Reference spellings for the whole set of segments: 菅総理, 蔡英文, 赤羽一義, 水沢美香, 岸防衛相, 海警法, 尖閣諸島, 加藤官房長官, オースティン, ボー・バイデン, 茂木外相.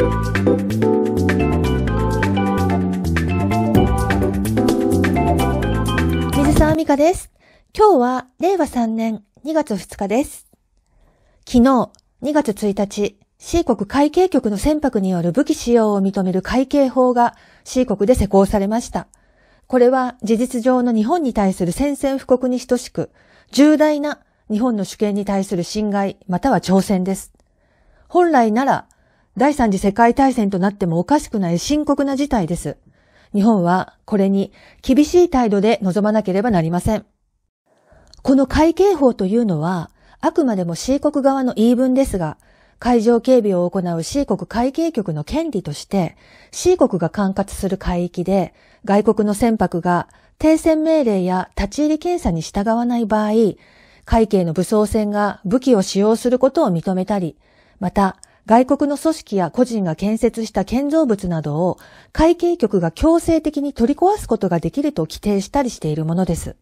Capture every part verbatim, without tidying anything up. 水沢美香です。今日はれいわさんねんにがつふつかです。昨日にがつついたち、シー国海警局の船舶による武器使用を認める海警法がシー国で施行されました。これは事実上の日本に対する宣戦布告に等しく、重大な日本の主権に対する侵害または挑戦です。本来なら第三次世界大戦となってもおかしくない深刻な事態です。日本はこれに厳しい態度で臨まなければなりません。この海警法というのはあくまでもシー国側の言い分ですが、海上警備を行うシー国海警局の権利として、シー国が管轄する海域で外国の船舶が停船命令や立ち入り検査に従わない場合、海警の武装船が武器を使用することを認めたり、また外国の組織や個人が建設した建造物などを海警局が強制的に取り壊すことができると規定したりしているものです。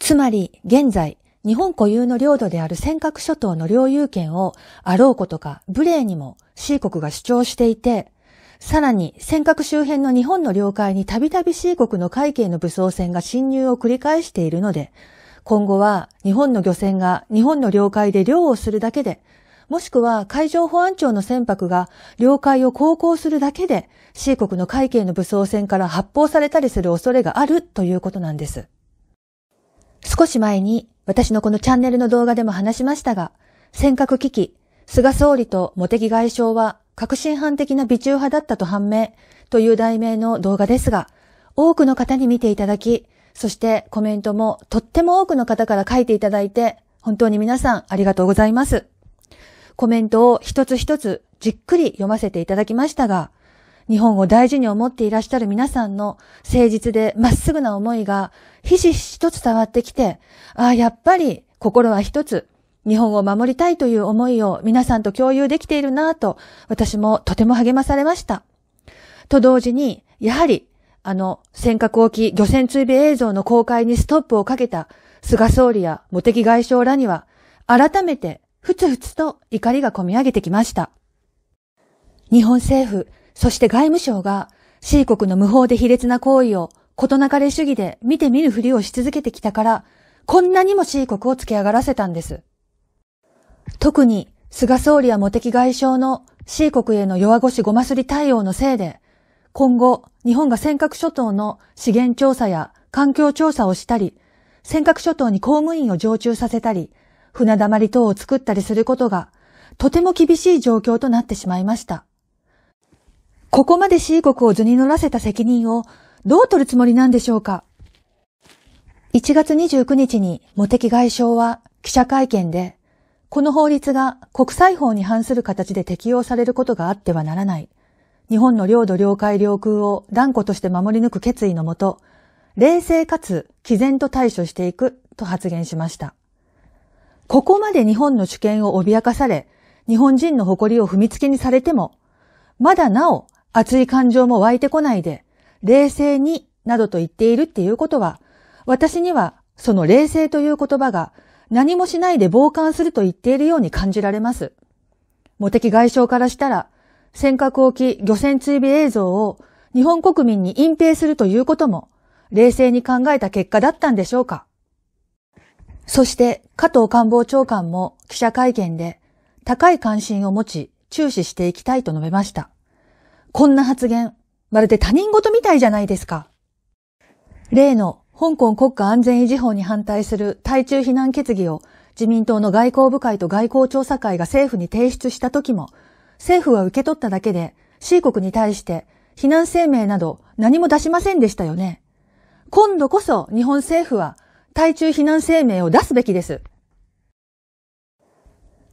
つまり現在、日本固有の領土である尖閣諸島の領有権をあろうことか無礼にも シー 国が主張していて、さらに尖閣周辺の日本の領海にたびたび シー 国の海警の武装船が侵入を繰り返しているので、今後は日本の漁船が日本の領海で漁をするだけで、もしくは海上保安庁の船舶が領海を航行するだけで シー 国の海警の武装船から発砲されたりする恐れがあるということなんです。少し前に、私のこのチャンネルの動画でも話しましたが、尖閣危機、菅総理と茂木外相は革新犯的な美中派だったと判明という題名の動画ですが、多くの方に見ていただき、そしてコメントもとっても多くの方から書いていただいて、本当に皆さんありがとうございます。コメントを一つ一つじっくり読ませていただきましたが、日本を大事に思っていらっしゃる皆さんの誠実でまっすぐな思いがひしひしと伝わってきて、ああ、やっぱり心は一つ、日本を守りたいという思いを皆さんと共有できているなぁと、私もとても励まされました。と同時に、やはり、あの、尖閣沖漁船追尾映像の公開にストップをかけた菅総理や茂木外相らには、改めてふつふつと怒りがこみ上げてきました。日本政府、そして外務省が シー 国の無法で卑劣な行為をことなかれ主義で見て見ぬふりをし続けてきたから、こんなにも シー 国を突き上がらせたんです。特に菅総理や茂木外相の シー 国への弱腰ごますり対応のせいで、今後日本が尖閣諸島の資源調査や環境調査をしたり、尖閣諸島に公務員を常駐させたり、船だまり等を作ったりすることがとても厳しい状況となってしまいました。ここまで シー 国を図に乗らせた責任をどう取るつもりなんでしょうか。いちがつにじゅうくにちに茂木外相は記者会見で、この法律が国際法に反する形で適用されることがあってはならない。日本の領土領海領空を断固として守り抜く決意のもと、冷静かつ毅然と対処していくと発言しました。ここまで日本の主権を脅かされ、日本人の誇りを踏みつけにされても、まだなお、熱い感情も湧いてこないで、冷静になどと言っているっていうことは、私にはその冷静という言葉が何もしないで傍観すると言っているように感じられます。茂木外相からしたら、尖閣沖漁船追尾映像を日本国民に隠蔽するということも、冷静に考えた結果だったんでしょうか。そして加藤官房長官も記者会見で、高い関心を持ち注視していきたいと述べました。こんな発言、まるで他人事みたいじゃないですか。例の香港国家安全維持法に反対する対中非難決議を自民党の外交部会と外交調査会が政府に提出した時も、政府は受け取っただけで シー 国に対して非難声明など何も出しませんでしたよね。今度こそ日本政府は対中非難声明を出すべきです。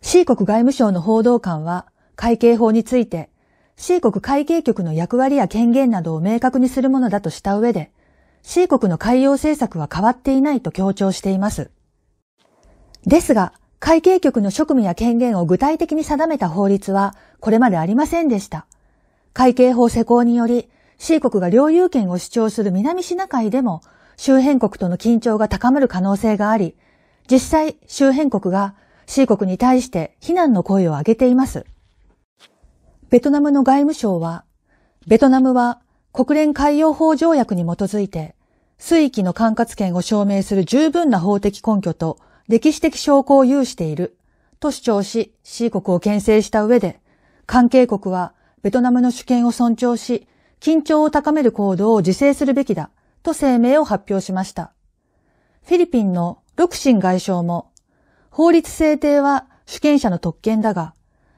シー 国外務省の報道官は海警法について、シー 国海警局の役割や権限などを明確にするものだとした上で、シー 国の海洋政策は変わっていないと強調しています。ですが、海警局の職務や権限を具体的に定めた法律はこれまでありませんでした。海警法施行により、シー 国が領有権を主張する南シナ海でも周辺国との緊張が高まる可能性があり、実際周辺国が シー 国に対して非難の声を上げています。ベトナムの外務省は、ベトナムは国連海洋法条約に基づいて、水域の管轄権を証明する十分な法的根拠と歴史的証拠を有していると主張し、C 国を牽制した上で、関係国はベトナムの主権を尊重し、緊張を高める行動を自制するべきだと声明を発表しました。フィリピンのロクシン外相も、法律制定は主権者の特権だが、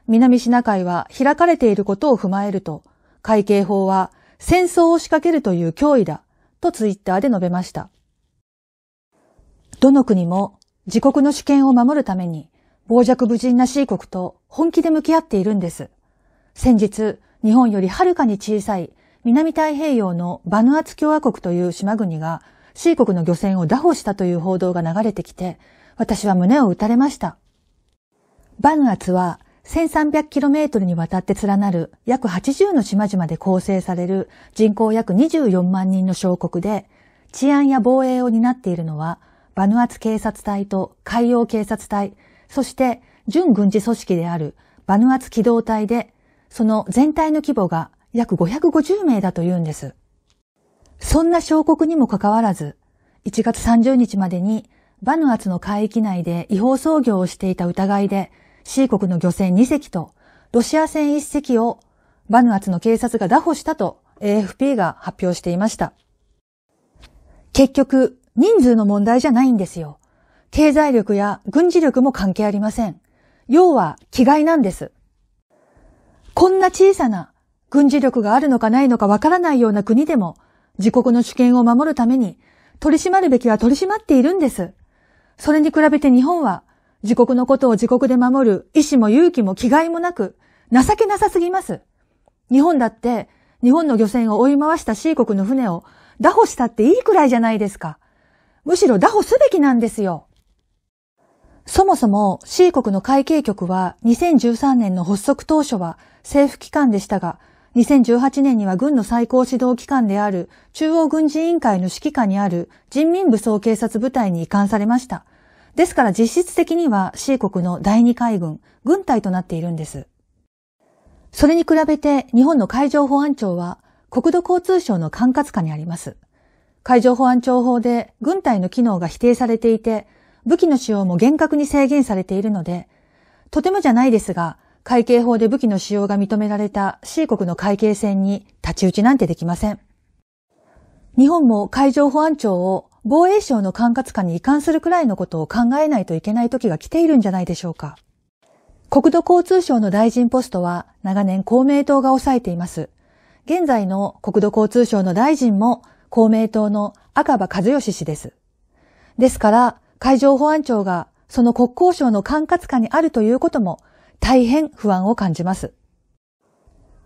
南シナ海は開かれていることを踏まえると、海警法は戦争を仕掛けるという脅威だとツイッターで述べました。どの国も自国の主権を守るために傍若無人な C 国と本気で向き合っているんです。先日、日本よりはるかに小さい南太平洋のバヌアツ共和国という島国が C 国の漁船を拿捕したという報道が流れてきて、私は胸を打たれました。バヌアツは せんさんびゃくキロメートル にわたって連なる約はちじゅうの島々で構成される人口約にじゅうよんまんにんの小国で、治安や防衛を担っているのはバヌアツ警察隊と海洋警察隊、そして準軍事組織であるバヌアツ機動隊で、その全体の規模が約ごひゃくごじゅうめいだというんです。そんな小国にもかかわらず、いちがつさんじゅうにちまでにバヌアツの海域内で違法操業をしていた疑いで、C 国の漁船にせきとロシア船いっせきをバヌアツの警察が拿捕したと エーエフピー が発表していました。結局、人数の問題じゃないんですよ。経済力や軍事力も関係ありません。要は、気概なんです。こんな小さな軍事力があるのかないのかわからないような国でも、自国の主権を守るために取り締まるべきは取り締まっているんです。それに比べて日本は、自国のことを自国で守る意志も勇気も気概もなく、情けなさすぎます。日本だって、日本の漁船を追い回した C 国の船を拿捕したっていいくらいじゃないですか。むしろ拿捕すべきなんですよ。そもそも C 国の海警局はにせんじゅうさんねんの発足当初は政府機関でしたが、にせんじゅうはちねんには軍の最高指導機関である中央軍事委員会の指揮下にある人民武装警察部隊に移管されました。ですから実質的には C 国のだいに海軍、軍隊となっているんです。それに比べて日本の海上保安庁は国土交通省の管轄下にあります。海上保安庁法で軍隊の機能が否定されていて、武器の使用も厳格に制限されているので、とてもじゃないですが、海警法で武器の使用が認められた C 国の海警船に立ち打ちなんてできません。日本も海上保安庁を防衛省の管轄下に移管するくらいのことを考えないといけない時が来ているんじゃないでしょうか。国土交通省の大臣ポストは長年公明党が抑えています。現在の国土交通省の大臣も公明党の赤羽一義氏です。ですから海上保安庁がその国交省の管轄下にあるということも大変不安を感じます。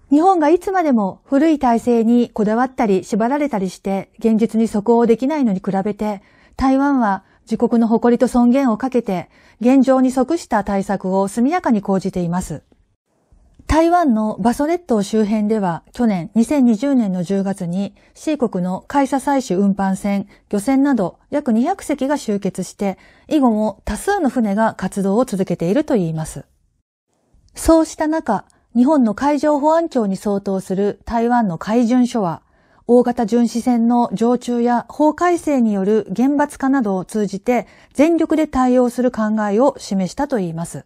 日本がいつまでも古い体制にこだわったり縛られたりして現実に即応できないのに比べて、台湾は自国の誇りと尊厳をかけて現状に即した対策を速やかに講じています。台湾の馬祖列島周辺では去年にせんにじゅうねんのじゅうがつに C 国の海砂採取運搬船、漁船など約にひゃくせきが集結して、以後も多数の船が活動を続けているといいます。そうした中、日本の海上保安庁に相当する台湾の海巡署は、大型巡視船の常駐や法改正による厳罰化などを通じて全力で対応する考えを示したといいます。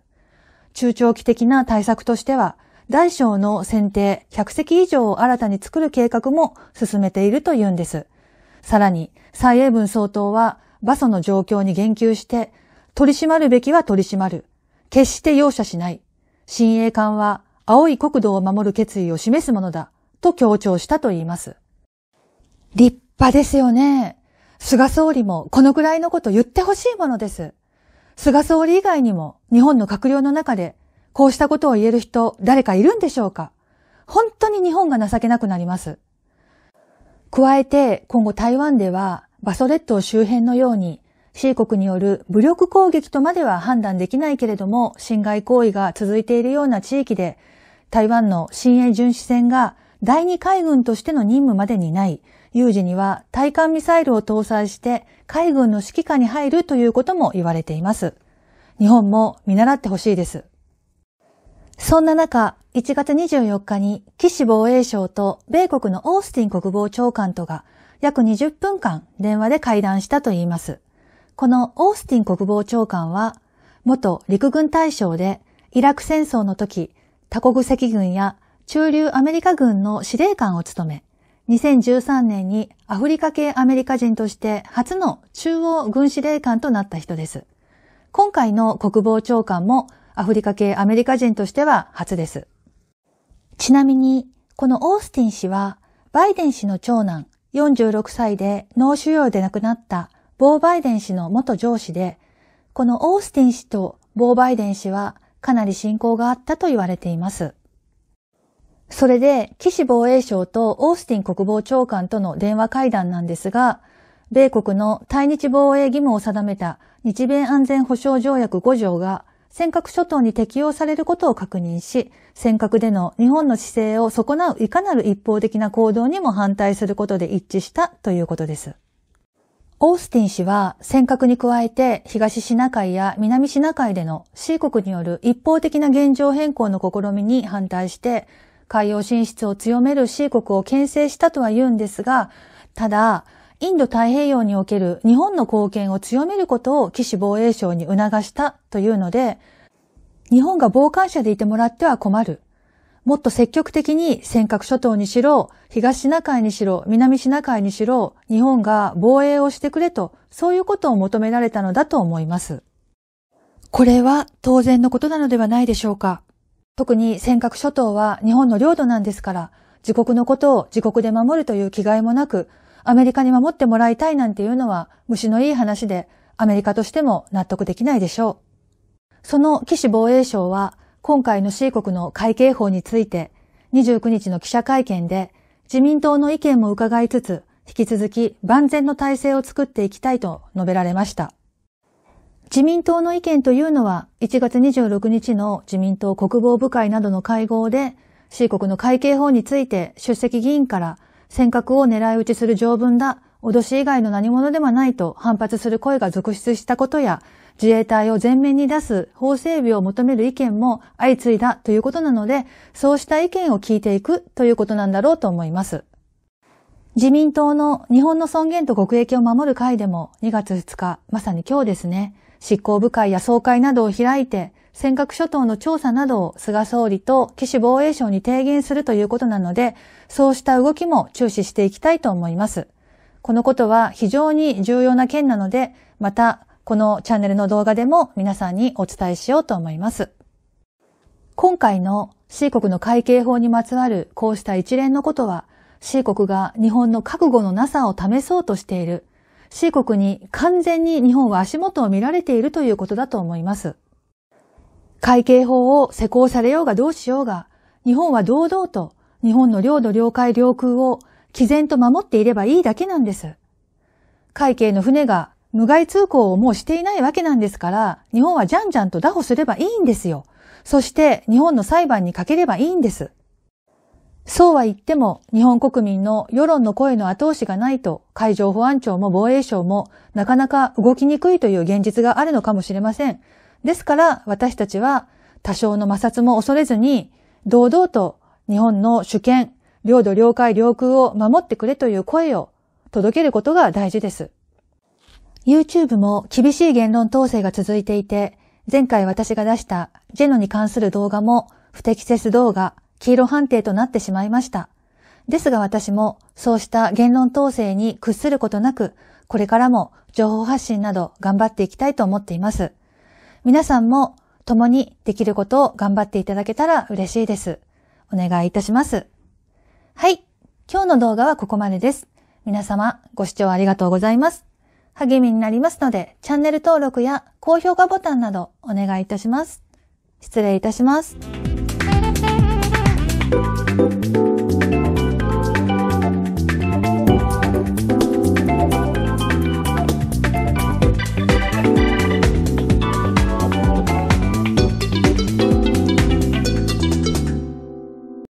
中長期的な対策としては、大小の船艇ひゃくせき以上を新たに作る計画も進めているというんです。さらに、蔡英文総統は馬祖の状況に言及して、取り締まるべきは取り締まる。決して容赦しない。親衛艦は、青い国土を守る決意を示すものだと強調したといいます。立派ですよね。菅総理もこのくらいのこと言ってほしいものです。菅総理以外にも日本の閣僚の中でこうしたことを言える人誰かいるんでしょうか。本当に日本が情けなくなります。加えて今後台湾では馬祖列島周辺のように C 国による武力攻撃とまでは判断できないけれども侵害行為が続いているような地域で台湾の新鋭巡視船がだいに海軍としての任務までにない、有事には対艦ミサイルを搭載して海軍の指揮下に入るということも言われています。日本も見習ってほしいです。そんな中、いちがつにじゅうよっかに岸防衛相と米国のオースティン国防長官とが約にじゅっぷんかん電話で会談したといいます。このオースティン国防長官は元陸軍大将でイラク戦争の時多国籍軍や駐留アメリカ軍の司令官を務め、にせんじゅうさんねんにアフリカ系アメリカ人として初の中央軍司令官となった人です。今回の国防長官もアフリカ系アメリカ人としては初です。ちなみに、このオースティン氏は、バイデン氏の長男、よんじゅうろくさいで脳腫瘍で亡くなったボー・バイデン氏の元上司で、このオースティン氏とボー・バイデン氏はかなり親交があったと言われています。それで、岸防衛相とオースティン国防長官との電話会談なんですが、米国の対日防衛義務を定めた日米安全保障条約ごじょうが、尖閣諸島に適用されることを確認し、尖閣での日本の姿勢を損なういかなる一方的な行動にも反対することで一致したということです。オースティン氏は尖閣に加えて東シナ海や南シナ海での シー 国による一方的な現状変更の試みに反対して、海洋進出を強める シー 国を牽制したとは言うんですが、ただ、インド太平洋における日本の貢献を強めることを岸防衛相に促したというので、日本が傍観者でいてもらっては困る。もっと積極的に尖閣諸島にしろ、東シナ海にしろ、南シナ海にしろ、日本が防衛をしてくれと、そういうことを求められたのだと思います。これは当然のことなのではないでしょうか。特に尖閣諸島は日本の領土なんですから、自国のことを自国で守るという気概もなく、アメリカに守ってもらいたいなんていうのは虫のいい話で、アメリカとしても納得できないでしょう。その岸防衛省は今回の シー 国の海警法についてにじゅうくにちの記者会見で自民党の意見も伺いつつ、引き続き万全の体制を作っていきたいと述べられました。自民党の意見というのは、いちがつにじゅうろくにちの自民党国防部会などの会合で シー 国の海警法について出席議員から尖閣を狙い撃ちする条文だ、脅し以外の何者ではないと反発する声が続出したことや、自衛隊を前面に出す法整備を求める意見も相次いだということなので、そうした意見を聞いていくということなんだろうと思います。自民党の日本の尊厳と国益を守る会でもにがつふつか、まさに今日ですね、執行部会や総会などを開いて、尖閣諸島の調査などを菅総理と岸防衛相に提言するということなので、そうした動きも注視していきたいと思います。このことは非常に重要な件なので、またこのチャンネルの動画でも皆さんにお伝えしようと思います。今回の シー 国の海警法にまつわるこうした一連のことは、シー 国が日本の覚悟のなさを試そうとしている。シー 国に完全に日本は足元を見られているということだと思います。海警法を施行されようがどうしようが、日本は堂々と日本の領土領海領空を毅然と守っていればいいだけなんです。海警の船が無害通航をもうしていないわけなんですから、日本はじゃんじゃんと拿捕すればいいんですよ。そして日本の裁判にかければいいんです。そうは言っても日本国民の世論の声の後押しがないと海上保安庁も防衛省もなかなか動きにくいという現実があるのかもしれません。ですから私たちは多少の摩擦も恐れずに堂々と日本の主権、領土領海領空を守ってくれという声を届けることが大事です。YouTube も厳しい言論統制が続いていて、前回私が出したジェノに関する動画も不適切動画、黄色判定となってしまいました。ですが私もそうした言論統制に屈することなく、これからも情報発信など頑張っていきたいと思っています。皆さんも共にできることを頑張っていただけたら嬉しいです。お願いいたします。はい。今日の動画はここまでです。皆様ご視聴ありがとうございます。励みになりますので、チャンネル登録や高評価ボタンなどお願いいたします。失礼いたします。